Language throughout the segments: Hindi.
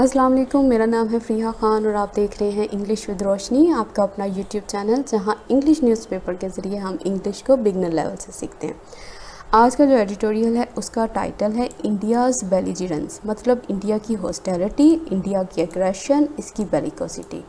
अस्सलाम वालेकुम, मेरा नाम है फरीहा ख़ान और आप देख रहे हैं इंग्लिश विद रोशनी, आपका अपना यूट्यूब चैनल, जहां इंग्लिश न्यूज़पेपर के ज़रिए हम इंग्लिश को बिगनर लेवल से सीखते हैं। आज का जो एडिटोरियल है उसका टाइटल है इंडियाज़ बेलिजरेंस, मतलब इंडिया की हॉस्टिलिटी, इंडिया की एग्रेशन, इसकी बेलिकोसिटी।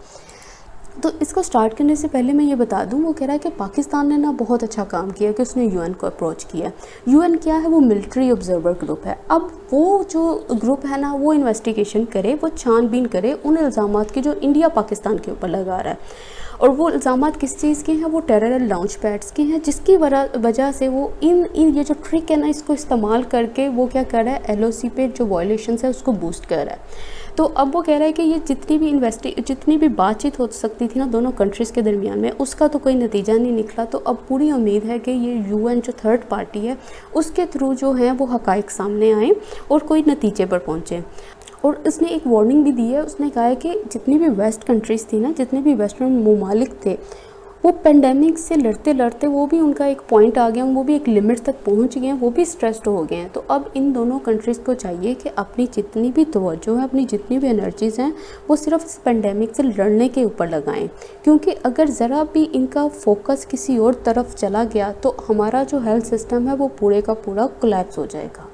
तो इसको स्टार्ट करने से पहले मैं ये बता दूं, वो कह रहा है कि पाकिस्तान ने ना बहुत अच्छा काम किया कि उसने यूएन को अप्रोच किया। यूएन क्या है? वो मिलिट्री ऑब्जर्वर ग्रुप है। अब वो जो ग्रुप है ना, वो इन्वेस्टिगेशन करे, वो छानबीन करे उन इल्ज़ामात की जो इंडिया पाकिस्तान के ऊपर लगा रहा है। और वो इल्ज़ाम किस चीज़ के हैं? वो टेरर लॉन्च पैड्स के हैं, जिसकी वजह से वो इन ये जो ट्रिक है ना, इसको इस्तेमाल करके वो क्या कर रहा है, LOC पे जो वायलेशन है उसको बूस्ट कर रहा है। तो अब वो कह रहा है कि ये जितनी भी बातचीत हो सकती थी ना दोनों कंट्रीज़ के दरमियान में, उसका तो कोई नतीजा नहीं निकला। तो अब पूरी उम्मीद है कि ये UN जो थर्ड पार्टी है उसके थ्रू जो है वो हक़ाइक़ सामने आएँ और कोई नतीजे पर पहुँचें। और इसने एक वार्निंग भी दी है, उसने कहा है कि जितनी भी वेस्ट कंट्रीज़ थी ना, जितने भी वेस्टर्न ममालिक थे, वो पेंडेमिक से लड़ते लड़ते वो भी उनका एक पॉइंट आ गया, वो भी एक लिमिट तक पहुंच गए हैं, वो भी स्ट्रेस्ड हो गए हैं। तो अब इन दोनों कंट्रीज़ को चाहिए कि अपनी जितनी भी तवज्जो है, अपनी जितनी भी एनर्जीज़ हैं, वो सिर्फ इस पेंडेमिक से लड़ने के ऊपर लगाएं, क्योंकि अगर ज़रा भी इनका फोकस किसी और तरफ चला गया तो हमारा जो हेल्थ सिस्टम है वो पूरे का पूरा कोलैप्स हो जाएगा।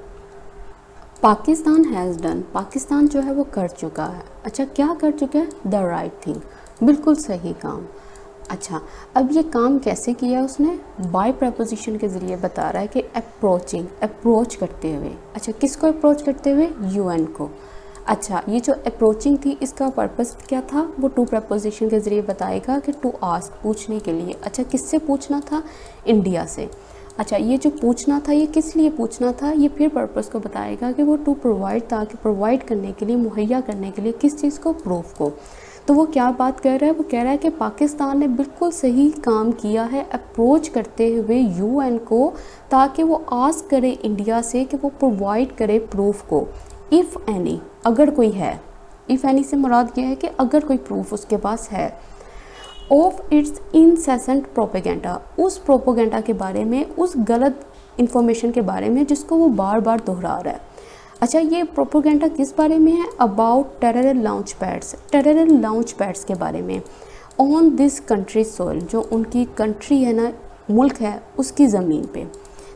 पाकिस्तान हैज़ डन, पाकिस्तान जो है वो कर चुका है। अच्छा, क्या कर चुका है? द राइट थिंग, बिल्कुल सही काम। अच्छा, अब ये काम कैसे किया उसने? बाय प्रपोजिशन के ज़रिए बता रहा है कि अप्रोचिंग, अप्रोच करते हुए। अच्छा, किसको अप्रोच करते हुए? UN को। अच्छा, ये जो अप्रोचिंग थी इसका पर्पस क्या था? वो टू प्रपोजिशन के ज़रिए बताएगा कि टू आस्क, पूछने के लिए। अच्छा, किससे पूछना था? इंडिया से। अच्छा, ये जो पूछना था ये किस लिए पूछना था? ये फिर पर्पस को बताएगा कि वो टू प्रोवाइड था, कि प्रोवाइड करने के लिए, मुहैया करने के लिए किस चीज़ को? प्रूफ को। तो वो क्या बात कह रहा है? वो कह रहा है कि पाकिस्तान ने बिल्कुल सही काम किया है अप्रोच करते हुए UN को, ताकि वो आस्क करे इंडिया से कि वो प्रोवाइड करे प्रूफ को। इफ़ एनी, अगर कोई है, इफ़ एनी से मुराद ये है कि अगर कोई प्रूफ उसके पास है, ऑफ इट्स इंसेसेंट प्रोपेगेंडा, उस प्रोपेगेंडा के बारे में, उस गलत इंफॉर्मेशन के बारे में जिसको वो बार बार दोहरा रहा है। अच्छा, ये प्रोपेगेंडा किस बारे में है? About terror launch pads, terror launch pads के बारे में, ऑन दिस कंट्री सोइल, जो उनकी कंट्री है ना, मुल्क है, उसकी ज़मीन पे।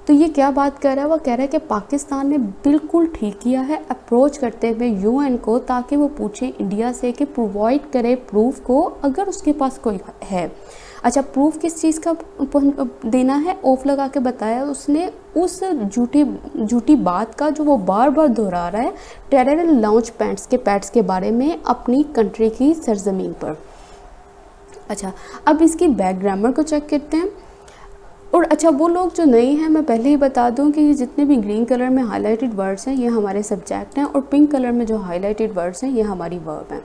तो ये क्या बात कर रहा है? वो कह रहा है कि पाकिस्तान ने बिल्कुल ठीक किया है अप्रोच करते हुए UN को, ताकि वो पूछे इंडिया से कि प्रोवाइड करे प्रूफ को, अगर उसके पास कोई है। अच्छा, प्रूफ किस चीज़ का देना है? ऑफ लगा के बताया उसने उस झूठी बात का जो वो बार बार दोहरा रहा है, टेरर लॉन्च पैड्स के बारे में, अपनी कंट्री की सरजमीन पर। अच्छा, अब इसकी बैक ग्रामर को चेक करते हैं। और अच्छा, वो लोग जो नए हैं, मैं पहले ही बता दूं कि ये जितने भी ग्रीन कलर में हाईलाइटेड वर्ड्स हैं ये हमारे सब्जेक्ट हैं, और पिंक कलर में जो हाईलाइटेड वर्ड्स हैं ये हमारी वर्ब हैं।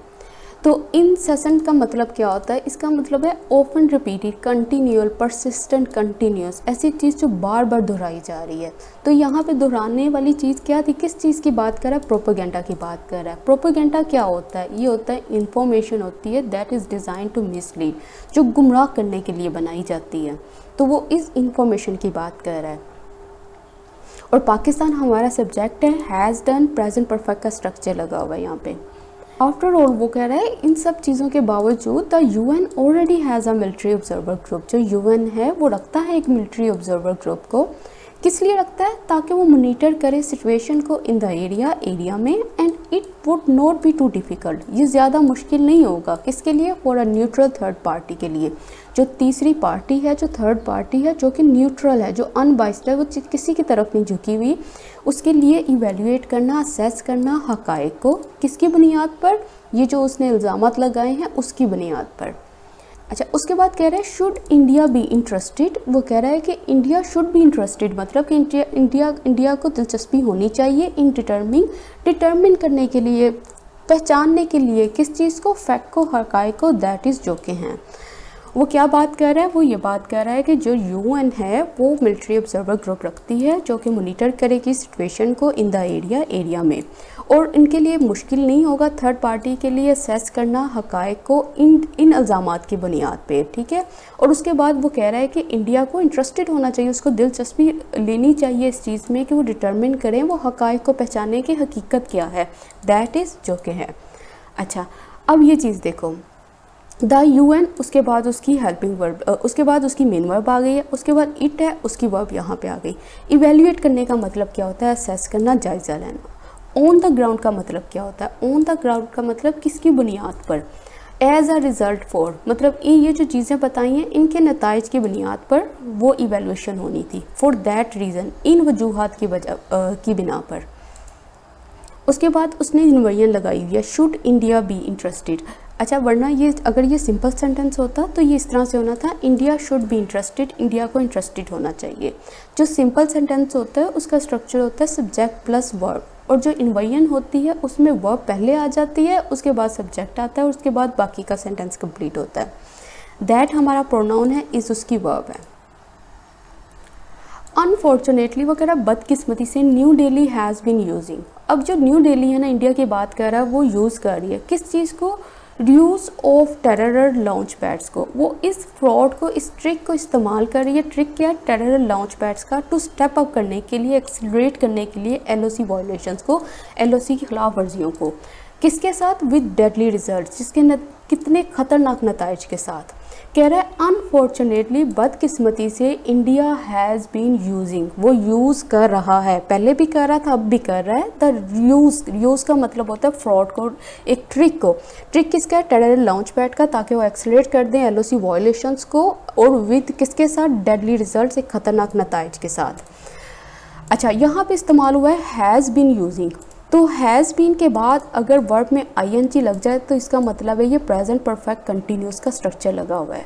तो इनसेसेंट का मतलब क्या होता है? इसका मतलब है often repeated, continual, persistent, continuous, ऐसी चीज़ जो बार बार दोहराई जा रही है। तो यहाँ पे दोहराने वाली चीज़ क्या थी? किस चीज़ की बात कर रहा है? प्रोपेगेंडा की बात कर रहा है। प्रोपेगेंडा क्या होता है? ये होता है इंफॉर्मेशन होती है that is design to mislead, जो गुमराह करने के लिए बनाई जाती है। तो वो इस इंफॉर्मेशन की बात कर रहा है। और पाकिस्तान हमारा सब्जेक्ट है, हैज़ डन, प्रेजेंट परफेक्ट का स्ट्रक्चर लगा हुआ है यहाँ पे। आफ्टर ऑल वो कह रहा है इन सब चीज़ों के बावजूद the UN already has a military observer group, जो UN है वो रखता है एक मिलिट्री ऑब्जर्वर ग्रुप को। किस लिए रखता है? ताकि वो मॉनिटर करे सिचुएशन को इन द एरिया में, and it would not be too difficult, ये ज़्यादा मुश्किल नहीं होगा। किसके लिए? For a neutral third party के लिए, जो तीसरी पार्टी है, जो थर्ड पार्टी है, जो कि न्यूट्रल है, जो अनबाइस्ड है, वो किसी की तरफ नहीं झुकी हुई, उसके लिए इवेल्यूएट करना, असेस करना हक़ाइक़ को। किसकी बुनियाद पर? ये जो उसने इल्ज़ामात लगाए हैं उसकी बुनियाद पर। अच्छा, उसके बाद कह रहा है शुड इंडिया बी इंटरेस्टेड, वो कह रहा है कि इंडिया शुड बी इंटरेस्टेड, मतलब कि इंडिया को दिलचस्पी होनी चाहिए इन डिटर्मिन करने के लिए, पहचानने के लिए किस चीज़ को? फैक्ट को, हक़ाइक़ को, दैट इज़ जो के हैं। वो क्या बात कर रहा है? वो ये बात कर रहा है कि जो UN है वो मिलिट्री ऑब्जर्वर ग्रुप रखती है, जो कि मॉनिटर करेगी सिचुएशन को इन द एरिया में, और इनके लिए मुश्किल नहीं होगा थर्ड पार्टी के लिए असेस करना हक़ाइक़ को इन इल्ज़ामात की बुनियाद पे। ठीक है, और उसके बाद वो कह रहा है कि इंडिया को इंटरेस्टेड होना चाहिए, उसको दिलचस्पी लेनी चाहिए इस चीज़ में कि वो डिटर्मिन करें, वो हक़ाइक़ को पहचाने कि हकीकत क्या है, दैट इज़ जो के है। अच्छा, अब ये चीज़ देखो, द UN, उसके बाद उसकी हेल्पिंग वर्ब, उसके बाद उसकी मेन वर्ब आ गई है, उसके बाद इट है, उसकी वर्ब यहाँ पे आ गई। इवेल्यूएट करने का मतलब क्या होता है? असेस करना, जायज़ा लेना। ऑन द ग्राउंड का मतलब क्या होता है? ऑन द ग्राउंड का मतलब किसकी बुनियाद पर? एज अ रिज़ल्ट फॉर, मतलब ये जो चीज़ें बताई हैं इनके नताइज की बुनियाद पर वो इवेल्यूशन होनी थी। फॉर दैट रीज़न, इन वजूहत की बिना पर। उसके बाद उसने इन्वायरन लगाई हुई है, शुड इंडिया बी इंटरेस्टेड। अच्छा, वरना ये अगर ये सिंपल सेंटेंस होता तो ये इस तरह से होना था, India should be interested, India को इंटरेस्टेड होना चाहिए। जो सिंपल सेंटेंस होता है उसका स्ट्रक्चर होता है सब्जेक्ट प्लस वर्ब, और जो इन्वायरन होती है उसमें वर्ब पहले आ जाती है, उसके बाद सब्जेक्ट आता है, और उसके बाद बाकी का सेंटेंस कंप्लीट होता है। दैट हमारा प्रोनाउन है, इज़ उसकी वर्ब है। अनफॉर्चुनेटली वगैरह, बदकिस्मती से, new Delhi has been using. अब जो न्यू दिल्ली है ना, इंडिया की बात कर रहा है, वो यूज़ कर रही है किस चीज़ को? Use of terror launch pads को। वो इस फ्रॉड को, इस ट्रिक को इस्तेमाल कर रही है। ट्रिक क्या है? टेरर लॉन्च पैड्स का, टू स्टेप अप करने के लिए, एक्सेलरेट करने के लिए LOC वायलेशंस को, LOC की खिलाफ वर्जियों को। किसके साथ? विद डेडली रिजल्ट, जिसके कितने ख़तरनाक नताइज के साथ। कह रहा है अनफॉर्चुनेटली, बदकिस्मती से, इंडिया हैज़ बीन यूजिंग, वो यूज़ कर रहा है, पहले भी कर रहा था, अब भी कर रहा है। द यूज़ का मतलब होता है फ्रॉड को, एक ट्रिक को। ट्रिक किसका है? टेरर लॉन्च पैड का, ताकि वो एक्सेलरेट कर दें LOC वायलेशंस को, और विद किसके साथ? डेडली रिजल्ट, एक ख़तरनाक नताइज के साथ। अच्छा, यहाँ पर इस्तेमाल हुआ है हैज़ बीन यूजिंग, तो हैज़ बीन के बाद अगर वर्ब में ING लग जाए तो इसका मतलब है ये प्रेजेंट परफेक्ट कंटिन्यूस का स्ट्रक्चर लगा हुआ है।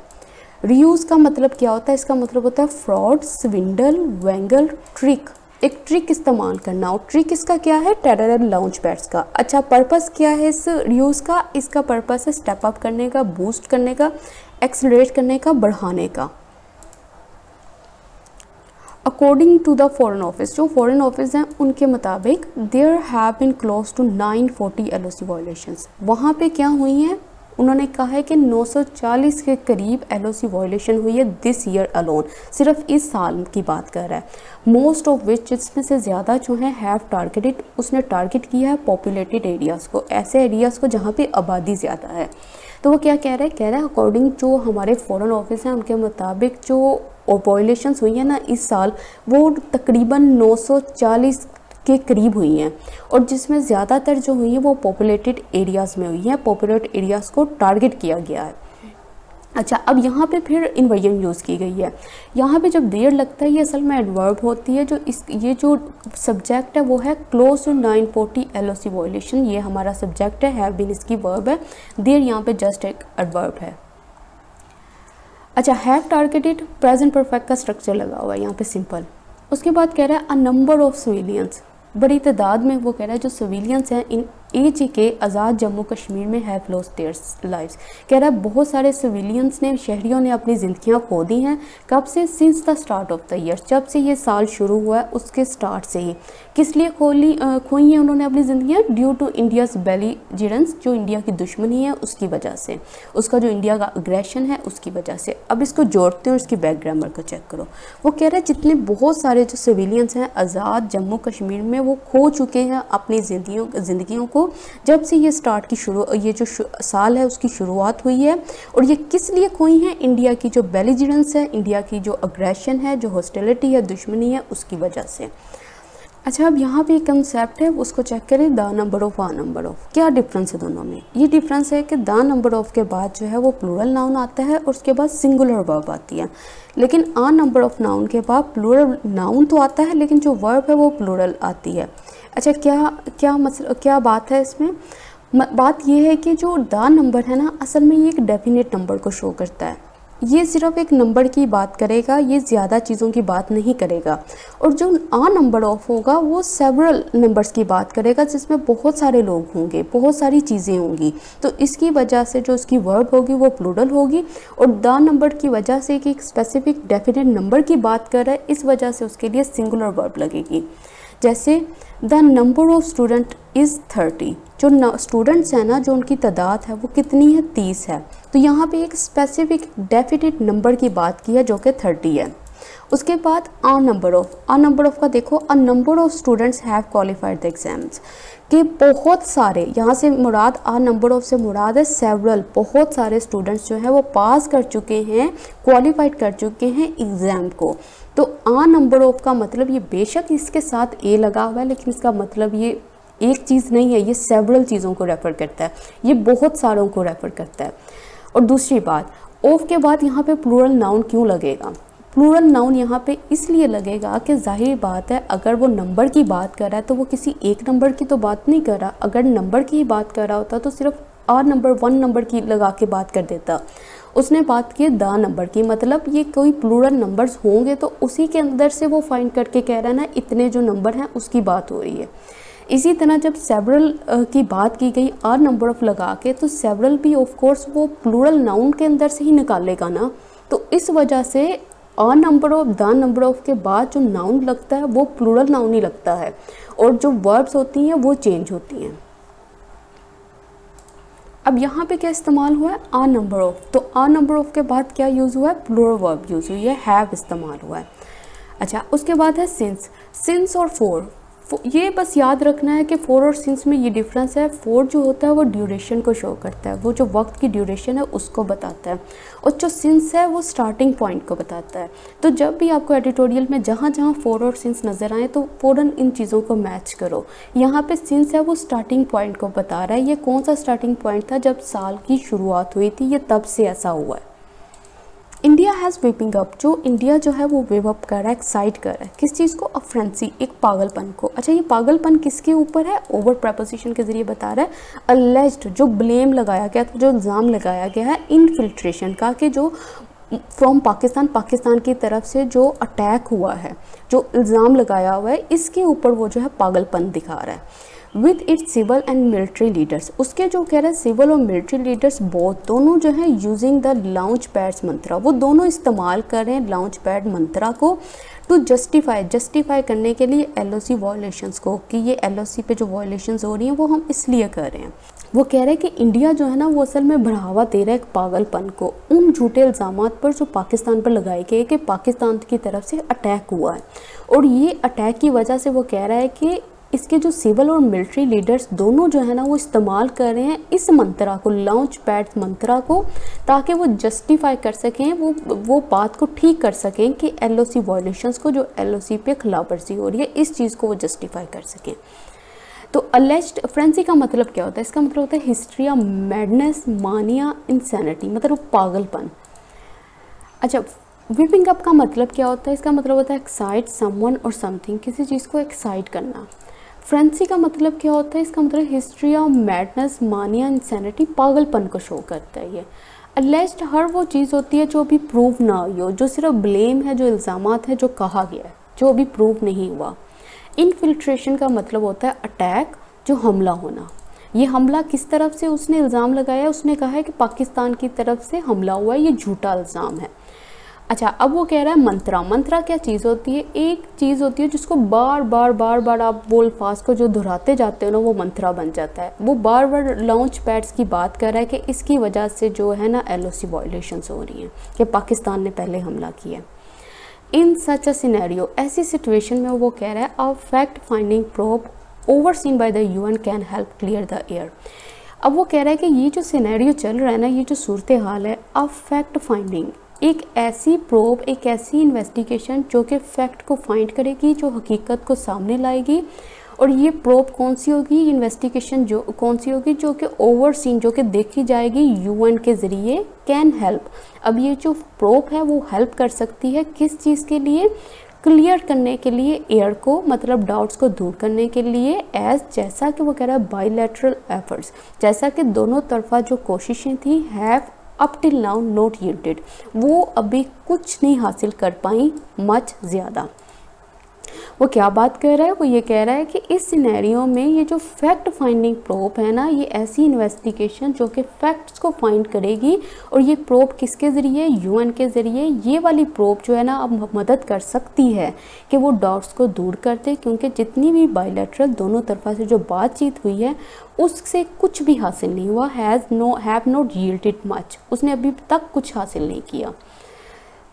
रीयूज़ का मतलब क्या होता है? इसका मतलब होता है फ्रॉड, स्विंडल, वैंगल, ट्रिक, एक ट्रिक इस्तेमाल करना। और ट्रिक इसका क्या है? टेरर लॉन्च पैड्स का। अच्छा, पर्पस क्या है इस रीयूज़ का? इसका पर्पस है स्टेप अप करने का, बूस्ट करने का, एक्सेलरेट करने का, बढ़ाने का। According to the foreign office, जो फॉरेन ऑफिस हैं उनके मुताबिक, there have been close to 940 LOC violations. वहाँ पे क्या हुई हैं? उन्होंने कहा है कि 940 के करीब LOC वायलेशन हुई है दिस ईयर अलोन, सिर्फ इस साल की बात कर रहा है। मोस्ट ऑफ विच, इसमें से ज़्यादा जो है, हैव टारगेटेड, उसने टारगेट किया है पॉपुलेटेड एरियाज़ को, ऐसे एरियाज़ को जहाँ पे आबादी ज़्यादा है। तो वो क्या कह रहा है? कह रहा है अकॉर्डिंग जो हमारे फॉरेन ऑफिस हैं उनके मुताबिक जो पॉपुलेशंस हुई हैं ना इस साल, वो तकरीबन 940 के करीब हुई हैं, और जिसमें ज़्यादातर जो हुई है वो पॉपुलेटेड एरियाज़ में हुई हैं, पॉपुलेटेड एरियाज़ को टारगेट किया गया है। अच्छा, अब यहाँ पे फिर इन्वर्जन यूज़ की गई है। यहाँ पे जब देर लगता है, ये असल में एडवर्ब होती है। जो इस ये जो सब्जेक्ट है वो है क्लोज टू 940 LOC वायलेशन, ये हमारा सब्जेक्ट है, हैव बीन इसकी वर्ब है, देर यहाँ पे जस्ट एक एडवर्ब है। अच्छा, हैव टारगेटेड, प्रेजेंट परफेक्ट का स्ट्रक्चर लगा हुआ है यहाँ पे, सिंपल। उसके बाद कह रहा है अ नंबर ऑफ सिविलियंस, बड़ी तादाद में, वो कह रहा है जो सिविलियंस हैं इन AJK आज़ाद जम्मू कश्मीर में हैव लॉस्ट देयर लाइव्स। कह रहा है बहुत सारे सिविलियंस ने, शहरियों ने अपनी ज़िंदगियां खो दी हैं। कब से? Since the start of the year, जब से ये साल शुरू हुआ है उसके स्टार्ट से ही। किस लिए खोई हैं उन्होंने अपनी ज़िंदगियां? ड्यू टू इंडियाज़ बेलिजरेंस, जो इंडिया की दुश्मनी है उसकी वजह से, उसका जो इंडिया का अग्रेशन है उसकी वजह से। अब इसको जोड़ते हैं और इसकी बैक ग्रामर को चेक करो। वो कह रहा है जितने बहुत सारे जो सिविलियंस हैं आज़ाद जम्मू कश्मीर में, वो खो चुके हैं अपनी ज़िंदगियों को, जब से ये स्टार्ट की ये जो साल है उसकी शुरुआत हुई है। और ये किस लिए खोई हैं? इंडिया की जो बेलिजरेंस है, इंडिया की जो अग्रेशन है, जो हॉस्टिलिटी है, दुश्मनी है, उसकी वजह से। अच्छा, अब यहाँ पे एक कंसेप्ट है, उसको चेक करें, the number of, a number of. क्या डिफरेंस है दोनों में? ये डिफरेंस है कि द नंबर ऑफ के बाद जो है वो प्लूरल नाउन आता है, और उसके बाद सिंगुलर वर्ब आती है। लेकिन आ नंबर ऑफ नाउन के बाद प्लूरल नाउन तो आता है, लेकिन जो वर्ब है वो प्लूरल आती है। अच्छा, क्या बात है इसमें? बात यह है कि जो द नंबर है ना, असल में ये एक डेफिनेट नंबर को शो करता है, ये सिर्फ एक नंबर की बात करेगा, ये ज़्यादा चीज़ों की बात नहीं करेगा। और जो आ नंबर ऑफ होगा वो सेवरल नंबर्स की बात करेगा, जिसमें बहुत सारे लोग होंगे, बहुत सारी चीज़ें होंगी। तो इसकी वजह से जो उसकी वर्ब होगी वो प्लूरल होगी, और द नंबर की वजह से कि एक स्पेसिफिक डेफिनेट नंबर की बात कर रहा है, इस वजह से उसके लिए सिंगुलर वर्ब लगेगी। जैसे the number of student is 30, जो स्टूडेंट्स हैं ना, जो उनकी तादाद है वो कितनी है? 30 है। तो यहाँ पे एक स्पेसिफिक डेफिनेट नंबर की बात की है जो कि 30 है। उसके बाद a number of, a number of का देखो, a number of students have qualified the exams. कि बहुत सारे, यहाँ से मुराद आ नंबर ऑफ से मुराद है सेवरल, बहुत सारे स्टूडेंट्स जो हैं वो पास कर चुके हैं, क्वालिफाइड कर चुके हैं एग्ज़ाम को। तो आ नंबर ऑफ का मतलब ये, बेशक इसके साथ ए लगा हुआ है लेकिन इसका मतलब ये एक चीज़ नहीं है, ये सेवरल चीज़ों को रेफ़र करता है, ये बहुत सारों को रेफ़र करता है। और दूसरी बात, ऑफ के बाद यहाँ पे प्लूरल नाउन क्यों लगेगा? प्लूरल नाउन यहाँ पे इसलिए लगेगा कि जाहिर बात है अगर वो नंबर की बात कर रहा है तो वो किसी एक नंबर की तो बात नहीं कर रहा। अगर नंबर की ही बात कर रहा होता तो सिर्फ आर नंबर वन नंबर की लगा के बात कर देता, उसने बात की दा नंबर की। मतलब ये कोई प्लूरल नंबर्स होंगे तो उसी के अंदर से वो फाइंड करके कह रहा है ना, इतने जो नंबर हैं उसकी बात हो रही है। इसी तरह जब सेवरल की बात की गई आर नंबर ऑफ लगा के, तो सेवरल भी ऑफ कोर्स वो प्लूरल नाउन के अंदर से ही निकालेगा ना, तो इस वजह से are number of the number of के बाद जो नाउन लगता है वो प्लूरल नाउन ही लगता है, और जो वर्ब्स होती हैं वो चेंज होती हैं। अब यहाँ पे क्या इस्तेमाल हुआ है? Are number of. तो आर नंबर ऑफ के बाद क्या यूज़ हुआ है? प्लूरल वर्ब यूज़ हुई है, हैव इस्तेमाल हुआ है। अच्छा, उसके बाद है सिंस, सिंस और फोर। ये बस याद रखना है कि फोर और सिंस में ये डिफरेंस है। फोर जो होता है वो ड्यूरेशन को शो करता है, वो जो वक्त की ड्यूरेशन है उसको बताता है, और जो सिंस है वो स्टार्टिंग पॉइंट को बताता है। तो जब भी आपको एडिटोरियल में जहाँ जहाँ फोर और सिंस नज़र आए तो फ़ौरन इन चीज़ों को मैच करो। यहाँ पे सिंस है वो स्टार्टिंग पॉइंट को बता रहा है, ये कौन सा स्टार्टिंग पॉइंट था, जब साल की शुरुआत हुई थी, ये तब से ऐसा हुआ है। इंडिया हैज़ वेपिंग अप, जो इंडिया जो है वो वेव अप कर रहा है, एक्साइट कर रहा है, किस चीज़ को? अफ्रेंसी, एक पागलपन को। अच्छा, ये पागलपन किसके ऊपर है? ओवर प्रपोजिशन के ज़रिए बता रहा है। अलेज्ड, जो ब्लेम लगाया गया, जो इल्ज़ाम लगाया गया है इनफिल्ट्रेशन का, कि जो फ्रॉम पाकिस्तान, पाकिस्तान की तरफ से जो अटैक हुआ है, जो इल्ज़ाम लगाया हुआ है, इसके ऊपर वो जो है पागलपन दिखा रहा है। With its civil and military leaders, उसके जो कह रहे हैं सिविल और मिलिट्री लीडर्स बोथ, दोनों जो है using the launch pads mantra, वो दोनों इस्तेमाल कर रहे हैं लॉन्च पैड मंत्रा को टू जस्टिफाई, जस्टिफाई करने के लिए LOC वायलेशंस को, कि ये LOC पे जो वायलेशंस हो रही हैं वो हम इसलिए कर रहे हैं। वो कह रहे हैं कि इंडिया जो है ना वो असल में बढ़ावा दे रहा है एक पागलपन को, उन झूठे इल्ज़ाम पर जो पाकिस्तान पर लगाए गए कि पाकिस्तान की तरफ से अटैक हुआ है, और ये अटैक की वजह से वो कह रहा है कि इसके जो सिविल और मिलिट्री लीडर्स दोनों जो है ना वो इस्तेमाल कर रहे हैं इस मंत्रा को, लॉन्च पैड मंत्रा को, ताकि वो जस्टिफाई कर सकें, वो बात को ठीक कर सकें कि LOC वायलेशंस को, जो LOC पे खिलाफवर्जी हो रही है, इस चीज़ को वो जस्टिफाई कर सकें। तो अलेज्ड फ्रेंसी का मतलब क्या होता है? इसका मतलब होता है हिस्ट्रिया मैडनेस, मानिया, इंसैनिटी, मतलब पागलपन। अच्छा, विपिंग अप का मतलब क्या होता है? इसका मतलब होता है एक्साइट समवन और समथिंग, किसी चीज़ को एक्साइट करना। फ्रेंसी का मतलब क्या होता है? इसका मतलब history of madness, mania, insanity, पागलपन को शो करता है ये। अलेज्ड हर वो चीज़ होती है जो अभी प्रूव ना हुई हो, जो सिर्फ ब्लेम है, जो इल्ज़ामात है, जो कहा गया है, जो अभी प्रूव नहीं हुआ। इनफिल्ट्रेशन का मतलब होता है अटैक, जो हमला होना। ये हमला किस तरफ से उसने इल्ज़ाम लगाया? उसने कहा है कि पाकिस्तान की तरफ से हमला हुआ है, ये झूठा इल्ज़ाम है। अच्छा, अब वो कह रहा है मंत्रा, मंत्रा क्या चीज़ होती है? एक चीज़ होती है जिसको बार बार बार बार आप वो अल्फाज को जो दोहराते जाते हो ना वो मंत्रा बन जाता है। वो बार बार लॉन्च पैड्स की बात कर रहा है कि इसकी वजह से जो है ना LOC वायलेशंस हो रही हैं, कि पाकिस्तान ने पहले हमला किया। इन सच अ सिनेरियो, ऐसी सिचुएशन में वो कह रहा है a fact finding probe overseen by the UN can help clear the air. अब वो कह रहा है कि ये जो सिनेरियो चल रहा है ना, ये जो सूरत हाल है, अ फैक्ट फाइंडिंग, एक ऐसी प्रोब, एक ऐसी इन्वेस्टिगेशन जो कि फैक्ट को फाइंड करेगी, जो हकीकत को सामने लाएगी। और ये प्रोब कौन सी होगी, इन्वेस्टिगेशन जो कौन सी होगी, जो कि ओवरसीन, जो कि देखी जाएगी UN के ज़रिए, कैन हेल्प। अब ये जो प्रोब है वो हेल्प कर सकती है किस चीज़ के लिए? क्लियर करने के लिए एयर को, मतलब डाउट्स को दूर करने के लिए, एज, जैसा कि वो कह रहा है बायलैटरल एफर्ट्स, जैसा कि दोनों तरफा जो कोशिशें थी, have up till now not yielded, वो अभी कुछ नहीं हासिल कर पाई मच ज़्यादा। वो क्या बात कर रहा है? वो ये कह रहा है कि इस सिनेरियो में ये जो फैक्ट फाइंडिंग प्रोब है ना, ये ऐसी इन्वेस्टिगेशन जो कि फैक्ट्स को फाइंड करेगी, और ये प्रोब किसके ज़रिए? UN के ज़रिए। ये वाली प्रोब जो है ना अब मदद कर सकती है कि वो डाउट्स को दूर करते, क्योंकि जितनी भी बायलैटरल दोनों तरफा से जो बातचीत हुई है उससे कुछ भी हासिल नहीं हुआ। Has no have not yielded much, उसने अभी तक कुछ हासिल नहीं किया।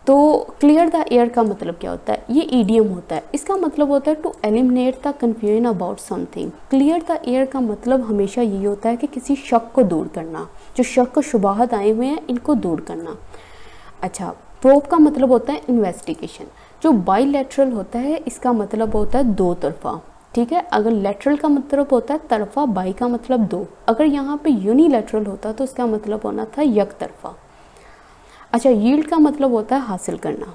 तो क्लियर द एयर का मतलब क्या होता है? ये ईडियम होता है। इसका मतलब होता है to eliminate the confusion about something. Clear the air का मतलब हमेशा ये होता है कि किसी शक को दूर करना, जो शक शुबहत आए हुए हैं इनको दूर करना। अच्छा, प्रोब का मतलब होता है इन्वेस्टिगेशन, जो बाईलैटरल होता है इसका मतलब होता है दो तरफा, ठीक है। अगर लेटरल का मतलब होता है तरफा, बाई का मतलब दो, अगर यहाँ पे यूनिलैटरल होता तो इसका मतलब होना था यक तरफा। अच्छा, यील्ड का मतलब होता है हासिल करना।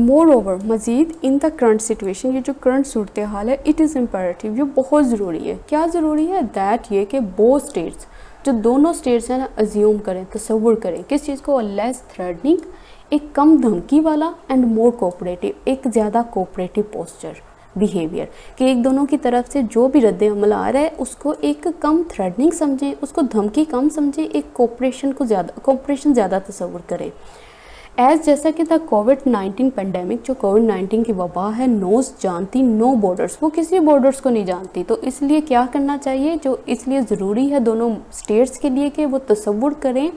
मोर ओवर, मज़ीद, इन द करंट सिचुएशन, ये जो करंट सूरत हाल है, इट इज़ इम्पेरेटिव, ये बहुत ज़रूरी है। क्या ज़रूरी है? दैट ये कि बोथ स्टेट्स, जो दोनों स्टेट्स हैं ना, अज्यूम करें, तसव्वुर करें किस चीज़ को? लेस थ्रेटनिंग, एक कम धमकी वाला, एंड मोर कोऑपरेटिव, एक ज़्यादा कोऑपरेटिव पोस्चर, बिहेवियर, कि एक दोनों की तरफ से जो भी रद्द अमल आ रहा है उसको एक कम थ्रेटनिंग समझें, उसको धमकी कम समझें, एक कोऑपरेशन को ज़्यादा, कोऑपरेशन ज़्यादा तसव्वुर करें। एज जैसा कि द कोविड-19 पेंडेमिक, जो कोविड-19 की वबा है, नोज जानती नो बॉर्डर्स, वो किसी बॉर्डर्स को नहीं जानती। तो इसलिए क्या करना चाहिए, जो इसलिए ज़रूरी है दोनों स्टेट्स के लिए कि वो तसव्वुर करें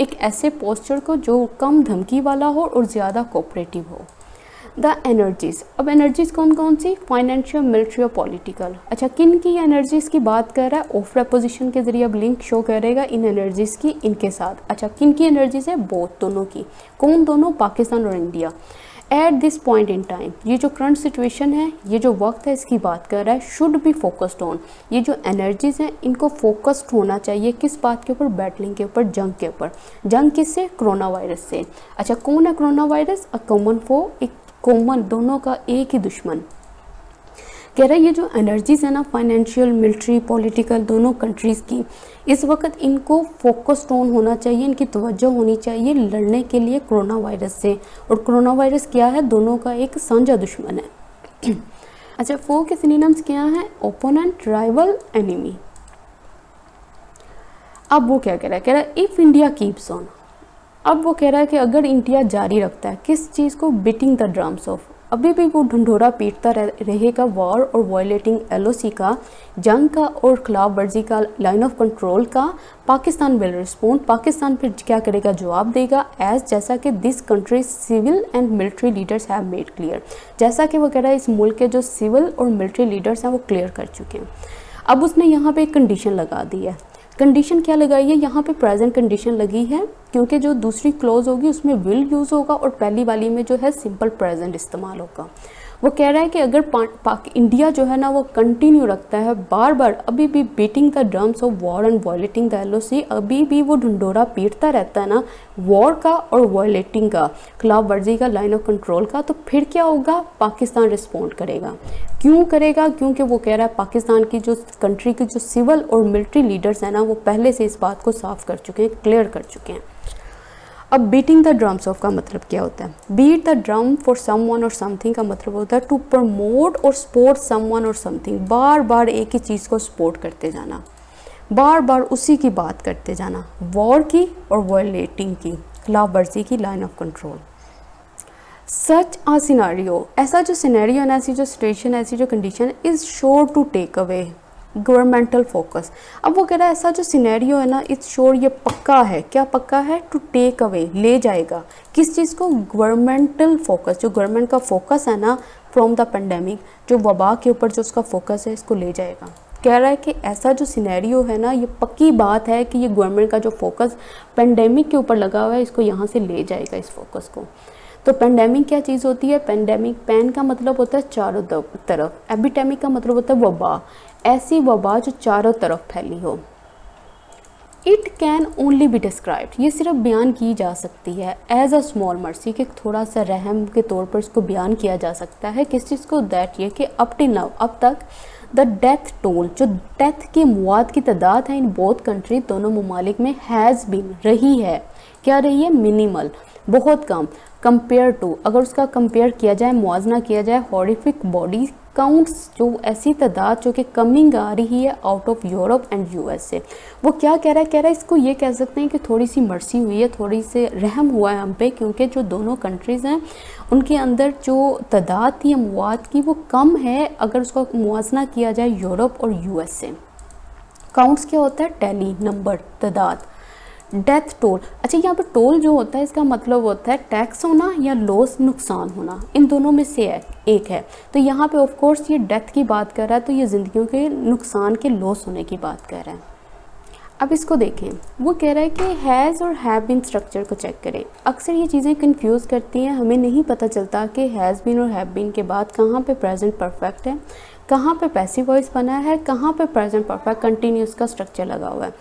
एक ऐसे पोस्चर को जो कम धमकी वाला हो और ज़्यादा कोऑपरेटिव हो। द एनर्जीज़, अब एनर्जीज़ कौन कौन सी? फाइनेंशियल, मिलिट्री और पॉलिटिकल। अच्छा, किन की एनर्जीज़ की बात कर रहा है? ऑफ पोजीशन के ज़रिए अब लिंक शो करेगा इन एनर्जीज़ की इनके साथ। अच्छा, किन की एनर्जीज़ है? बोथ, दोनों की। कौन दोनों? पाकिस्तान और India. At this point in time, ये जो करंट सिचुएशन है, ये जो वक्त है, इसकी बात कर रहा है, शुड बी फोकस्ड ऑन, ये जो एनर्जीज़ हैं इनको फोकस्ड होना चाहिए किस बात के ऊपर? बैटलिंग के ऊपर, जंग के ऊपर। जंग किससे? कोरोना वायरस से। अच्छा, कौन है corona virus? A common foe, एक कॉमन, दोनों का एक ही दुश्मन। कह रहा है ये जो एनर्जीज़ है ना, फाइनेंशियल, मिलिट्री, पॉलिटिकल, दोनों कंट्रीज़ की, इस वक्त इनको फोकस्ड ऑन होना चाहिए, इनकी तवज्जो होनी चाहिए लड़ने के लिए कोरोना वायरस से। और कोरोना वायरस क्या है? दोनों का एक सांझा दुश्मन है। अच्छा, फो के सिनोनिम्स क्या हैं? Opponent, rival, enemy. अब वो क्या कह रहा है? कह रहा है इफ़ इंडिया कीप्स ऑन, अब वो कह रहा है कि अगर इंडिया जारी रखता है किस चीज़ को? बीटिंग द ड्रम्स ऑफ, अभी भी वो ढंढोरा पीटता रहेगा वॉर और वायलेटिंग LOC का, जंग का और खिलाफ वर्जी का, लाइन ऑफ कंट्रोल का। पाकिस्तान विल रिस्पोंड, पाकिस्तान फिर क्या करेगा? जवाब देगा। एज जैसा कि this country civil and military leaders have made clear, जैसा कि वो कह रहा है इस मुल्क के जो सिविल और मिलिट्री लीडर्स हैं वो क्लियर कर चुके हैं। अब उसने यहाँ पर एक कंडीशन लगा दी है। कंडीशन क्या लगाई है? यहाँ पे प्रेजेंट कंडीशन लगी है, क्योंकि जो दूसरी क्लॉज होगी उसमें विल यूज़ होगा और पहली वाली में जो है सिंपल प्रेजेंट इस्तेमाल होगा। वो कह रहा है कि अगर इंडिया जो है ना वो कंटिन्यू रखता है बार बार, अभी भी beating the drums of war and violating the LOC, अभी भी वो ढंढोरा पीटता रहता है ना वॉर का और वायलेटिंग का, खिलाफ वर्जी का, लाइन ऑफ कंट्रोल का, तो फिर क्या होगा? पाकिस्तान रिस्पॉन्ड करेगा। क्यों करेगा? क्योंकि वो कह रहा है पाकिस्तान की जो कंट्री की जो सिविल और मिलिट्री लीडर्स हैं ना वो पहले से इस बात को साफ कर चुके हैं, क्लियर कर चुके हैं। अब बीटिंग द ड्रम्स ऑफ का मतलब क्या होता है? Beat the drum for someone और समथिंग का मतलब होता है टू प्रमोट और सपोर्ट समवन और समथिंग, बार बार एक ही चीज़ को सपोर्ट करते जाना, बार बार उसी की बात करते जाना, वॉर की और वायलेटिंग की, खिलाफ वर्जी की, line of control. Such a scenario, ऐसा जो सिनेरियो है ना, ऐसी जो सिचुएशन, ऐसी जो condition is sure to take away governmental focus. अब वो कह रहा है ऐसा जो सिनेरियो है ना, इट्स श्योर, ये पक्का है। क्या पक्का है? टू टेक अवे, ले जाएगा किस चीज़ को? गवर्नमेंटल फोकस, जो गवर्नमेंट का फोकस है ना फ्रॉम द पेंडेमिक, जो वबा के ऊपर जो उसका फोकस है, इसको ले जाएगा। कह रहा है कि ऐसा जो सिनेरियो है ना, ये पक्की बात है कि ये गवर्नमेंट का जो फोकस पेंडेमिक के ऊपर लगा हुआ है, इसको यहाँ से ले जाएगा इस फोकस को। तो पेंडेमिक क्या चीज़ होती है? पेंडेमिक, पैन का मतलब होता है चारों तरफ, एपिडेमिक का मतलब होता है वबा, ऐसी वबा जो चारों तरफ फैली हो। It can only be described, ये सिर्फ बयान की जा सकती है एज अ स्मॉल मर्सी, के थोड़ा सा रहम के तौर पर इसको बयान किया जा सकता है। किस चीज़ को? दैट ये कि अप टिल नाउ, अब तक, द डेथ टोल, जो डेथ के मौत की तादाद है इन बोथ कंट्री, दोनों ममालिक में, हैज़ बीन, रही है, क्या रही है? मिनिमल, बहुत कम, कंपेयर टू, अगर उसका कंपेयर किया जाए, मुआवजना किया जाए, हॉरिफिक बॉडी काउंट्स, जो ऐसी तादाद जो कि कमिंग आ रही है out of Europe and USA। वो क्या कह रहा है? कह रहा है इसको ये कह सकते हैं कि थोड़ी सी मर्सी हुई है, थोड़ी सी रहम हुआ है हम पे, क्योंकि जो दोनों कंट्रीज़ हैं उनके अंदर जो तादाद थी अमवात की वो कम है अगर उसका मुआवजना किया जाए यूरोप और USA। काउंट्स क्या होता है? टैली, नंबर, तादाद। Death toll. अच्छा, यहाँ पर टोल जो होता है इसका मतलब होता है टैक्स होना या लॉस नुकसान होना, इन दोनों में से है एक है। तो यहाँ पे ऑफ कोर्स ये डेथ की बात कर रहा है, तो ये ज़िंदगियों के नुकसान के लॉस होने की बात कर रहा है। अब इसको देखें, वो कह रहा है कि हैज़ और हैव बीन स्ट्रक्चर को चेक करें। अक्सर ये चीज़ें कंफ्यूज करती हैं, हमें नहीं पता चलता कि हैज़ बीन और हैव बीन के बाद कहाँ पे प्रेजेंट परफेक्ट है, कहाँ पे पैसिव वॉइस बना है, कहाँ पे प्रेजेंट परफेक्ट कंटिन्यूस का स्ट्रक्चर लगा हुआ है।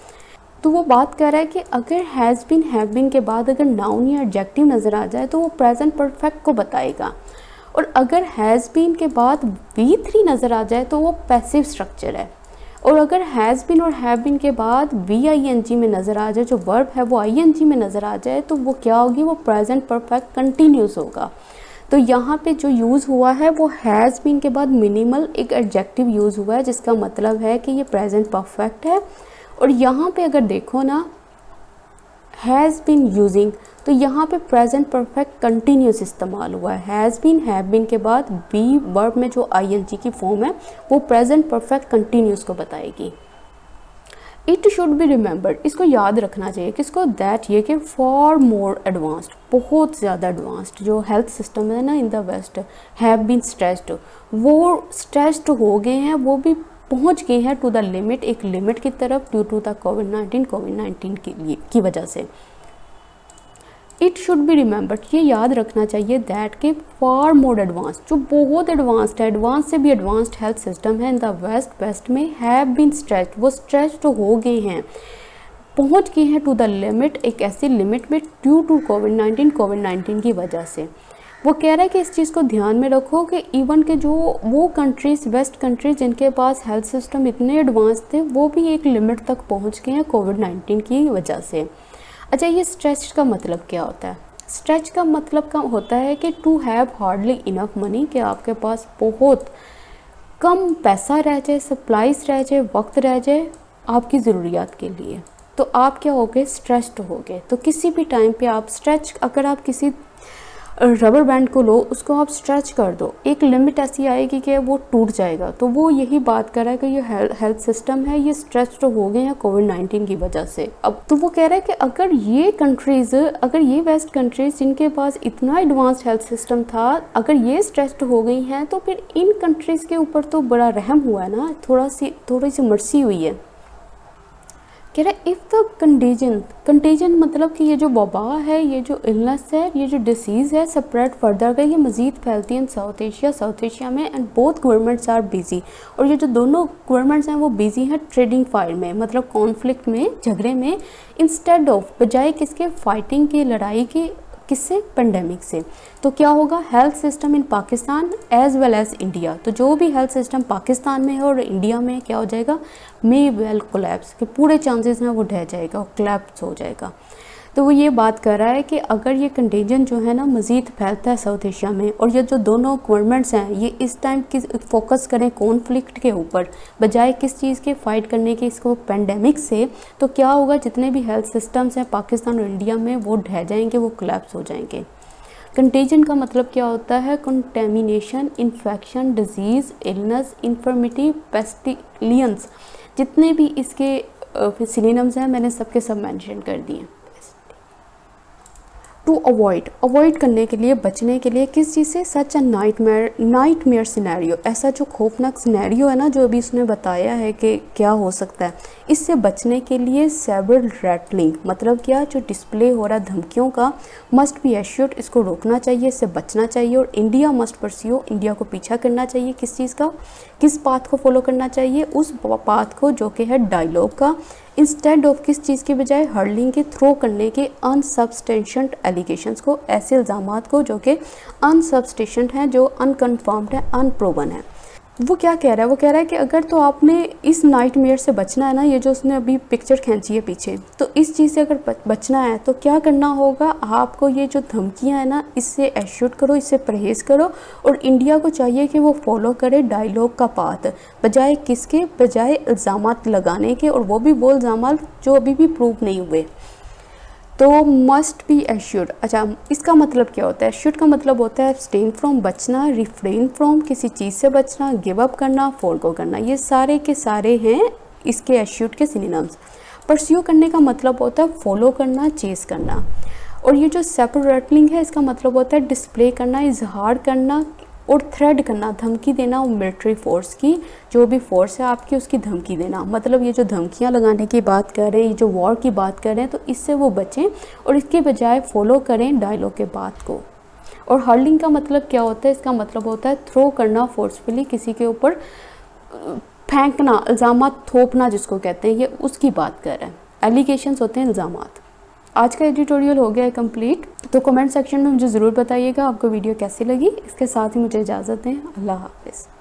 तो वो बात कर रहा है कि अगर हैज़ बीन हैव बीन के बाद अगर नाउन या एडजेक्टिव नज़र आ जाए तो वो प्रेजेंट परफेक्ट को बताएगा, और अगर हैज़ बीन के बाद वी3 नज़र आ जाए तो वो पैसिव स्ट्रक्चर है, और अगर हैज़ बीन और हैव बीन के बाद वी-ing में नज़र आ जाए, जो वर्ब है वो ing में नज़र आ जाए तो वो क्या होगी, वो प्रेजेंट परफेक्ट कंटिन्यूस होगा। तो यहाँ पे जो यूज़ हुआ है वो हैज़ बीन के बाद मिनिमल एक एडजेक्टिव यूज़ हुआ है, जिसका मतलब है कि ये प्रेजेंट परफेक्ट है। और यहाँ पे अगर देखो ना, हैज़ बीन यूजिंग, तो यहाँ पे प्रेजेंट परफेक्ट कंटिन्यूस इस्तेमाल हुआ है। हैज़ बीन हैव बीन के बाद बी वर्ब में जो आईएनजी की फॉर्म है वो प्रेजेंट परफेक्ट कंटिन्यूस को बताएगी। इट शुड बी रिमेंबर्ड, इसको याद रखना चाहिए। किसको? दैट ये कि फॉर मोर एडवांस्ड, बहुत ज़्यादा एडवांस्ड जो हेल्थ सिस्टम है ना in the west, have been stressed, वो स्ट्रेस्ड हो गए हैं, वो भी पहुंच गए हैं टू द लिमिट, एक लिमिट की तरफ, ड्यू टू द कोविड-19 की वजह से। इट शुड बी रिमेंबर्ड, ये याद रखना चाहिए दैट के फार मोर एडवांस्ड, जो बहुत एडवांस्ड है, एडवांस से भी एडवांस्ड हेल्थ सिस्टम है इन द वेस्ट, वेस्ट में हैव बीन स्ट्रेस्ड, वो स्ट्रेस्ड हो गए हैं, पहुंच गए हैं टू द लिमिट, एक ऐसी लिमिट में, ड्यू टू कोविड-19 की वजह से। वो कह रहा है कि इस चीज़ को ध्यान में रखो कि इवन के जो वो कंट्रीज़, वेस्ट कंट्रीज जिनके पास हेल्थ सिस्टम इतने एडवांस थे, वो भी एक लिमिट तक पहुंच गए हैं कोविड-19 की वजह से। अच्छा, ये स्ट्रेच का मतलब क्या होता है? स्ट्रेच का मतलब क्या होता है कि to have hardly enough money, कि आपके पास बहुत कम पैसा रह जाए, सप्लाइज रह जाए, वक्त रह जाए आपकी ज़रूरियात के लिए, तो आप क्या हो गए, स्ट्रेस्ड हो गए। तो किसी भी टाइम पे आप स्ट्रेच, अगर आप किसी रबर बैंड को लो, उसको आप स्ट्रेच कर दो, एक लिमिट ऐसी आएगी कि वो टूट जाएगा। तो वो यही बात कर रहा है कि ये हेल्थ सिस्टम है, ये स्ट्रेच हो गए हैं कोविड-19 की वजह से। अब तो वो कह रहा है कि अगर ये कंट्रीज़, अगर ये वेस्ट कंट्रीज़ जिनके पास इतना एडवांस्ड हेल्थ सिस्टम था, अगर ये स्ट्रेच हो गई हैं तो फिर इन कंट्रीज़ के ऊपर तो बड़ा रहम हुआ है ना, थोड़ी सी मर्सी हुई है। कह रहा है इफ़ द कंटेजन मतलब कि ये जो वबा है, ये जो इलनेस है, ये जो डिसीज़ है, स्प्रेड फर्दर का, ये मज़ीद फैलती है इन साउथ एशिया में, and both governments are busy, और ये जो दोनों गवर्नमेंट्स हैं वो बिज़ी हैं ट्रेडिंग फाइट में, मतलब कॉन्फ्लिक्ट में, झगड़े में, इंस्टेड ऑफ, बजाय किसके, फाइटिंग के, लड़ाई के, किससे, पेंडेमिक से। तो क्या होगा, health system in Pakistan as well as India, तो जो भी हेल्थ सिस्टम पाकिस्तान में है और इंडिया में क्या हो जाएगा, मे वेल कोलैप्स, कि पूरे चांसेस हैं वो ढह जाएगा और कोलैप्स हो जाएगा। तो वो ये बात कर रहा है कि अगर ये कंटेजन जो है ना मज़ीद फैलता है साउथ एशिया में, और ये जो दोनों गवर्नमेंट्स हैं ये इस टाइम किस फोकस करें, कॉन्फ्लिक्ट के ऊपर, बजाय किस चीज़ के, फ़ाइट करने के इसको पेंडेमिक से, तो क्या होगा, जितने भी हेल्थ सिस्टम्स हैं पाकिस्तान और इंडिया में वो ढह जाएंगे, वो कोलैप्स हो जाएंगे। कंटेजन का मतलब क्या होता है, contamination, infection, disease, illness, infirmity, pestilence, जितने भी इसके सिनोनिम्स हैं मैंने सबके सब मेंशन कर दिए। टू अवॉइड, अवॉइड करने के लिए, बचने के लिए किस चीज़ से, सच अ नाइटमेयर सिनेरियो, ऐसा जो खौफनाक सिनेरियो है ना, जो अभी उसने बताया है कि क्या हो सकता है, इससे बचने के लिए सेवरल रैटलिंग, मतलब क्या, जो डिस्प्ले हो रहा है धमकियों का, मस्ट बी एश्योर्ड, इसको रोकना चाहिए, इससे बचना चाहिए, और इंडिया मस्ट परस्यू, इंडिया को पीछा करना चाहिए किस चीज़ का, किस पाथ को फॉलो करना चाहिए, उस पाथ को जो कि है डायलॉग का, इंस्टेड ऑफ किस चीज़ के बजाय, हर्डलिंग के, थ्रो करने के, अनसबस्टेंशंट एलिगेशंस को, ऐसे इल्ज़ाम को जो कि अनसबस्टेंशंट हैं, जो अनकन्फर्म्ड हैं, अनप्रोवन हैं। वो क्या कह रहा है, वो कह रहा है कि अगर तो आपने इस नाइटमेयर से बचना है ना, ये जो उसने अभी पिक्चर खींची है पीछे, तो इस चीज़ से अगर बचना है तो क्या करना होगा आपको, ये जो धमकियां हैं ना इससे एश्योर करो, इससे परहेज़ करो, और इंडिया को चाहिए कि वो फॉलो करे डायलॉग का पाथ, बजाय किसके, बजाय इल्ज़ाम लगाने के, और वो भी वो इल्ज़ाम जो अभी भी प्रूव नहीं हुए। तो मस्ट बी एश्योर्ड, अच्छा इसका मतलब क्या होता है, एश्योर्ड का मतलब होता है एब्सटेन फ्रॉम, बचना, रिफ्रेन फ्रॉम, किसी चीज़ से बचना, गिव अप करना, फोरगो करना, ये सारे के सारे हैं इसके एश्योर्ड के सिनोनिम्स। परस्यू करने का मतलब होता है फॉलो करना, चेज़ करना। और ये जो सेपरेटलिंग है इसका मतलब होता है डिस्प्ले करना, इजहार करना और थ्रेड करना, धमकी देना। और मिलिट्री फोर्स की जो भी फोर्स है आपकी उसकी धमकी देना, मतलब ये जो धमकियां लगाने की बात कर रहे हैं, ये जो वॉर की बात कर रहे हैं, तो इससे वो बचें और इसके बजाय फॉलो करें डायलॉग के बात को। और हर्लिंग का मतलब क्या होता है? इसका मतलब होता है थ्रो करना, फोर्सफुली किसी के ऊपर फेंकना, इल्ज़ामात थोपना जिसको कहते हैं, ये उसकी बात कर रहे हैं। एलिगेशंस होते हैं इल्ज़ामात। आज का एडिटोरियल हो गया है कंप्लीट, तो कमेंट सेक्शन में मुझे ज़रूर बताइएगा आपको वीडियो कैसी लगी। इसके साथ ही मुझे इजाज़त दें, अल्लाह हाफ़िज़।